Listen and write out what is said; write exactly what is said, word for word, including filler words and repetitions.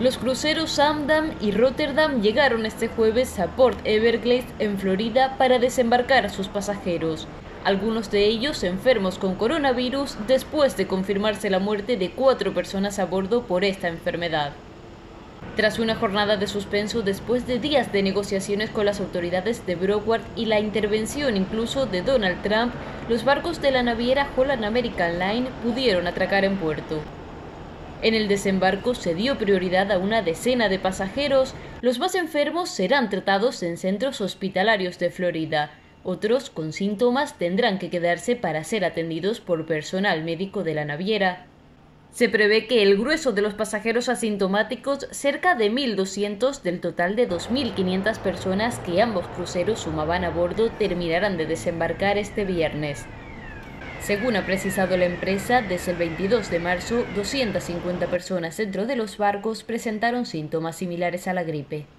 Los cruceros Zaandam y Rotterdam llegaron este jueves a Port Everglades, en Florida, para desembarcar a sus pasajeros, algunos de ellos enfermos con coronavirus después de confirmarse la muerte de cuatro personas a bordo por esta enfermedad. Tras una jornada de suspenso después de días de negociaciones con las autoridades de Broward y la intervención incluso de Donald Trump, los barcos de la naviera Holland American Line pudieron atracar en puerto. En el desembarco se dio prioridad a una decena de pasajeros. Los más enfermos serán tratados en centros hospitalarios de Florida. Otros con síntomas tendrán que quedarse para ser atendidos por personal médico de la naviera. Se prevé que el grueso de los pasajeros asintomáticos, cerca de mil doscientos del total de dos mil quinientas personas que ambos cruceros sumaban a bordo, terminarán de desembarcar este viernes. Según ha precisado la empresa, desde el veintidós de marzo, doscientas cincuenta personas dentro de los barcos presentaron síntomas similares a la gripe.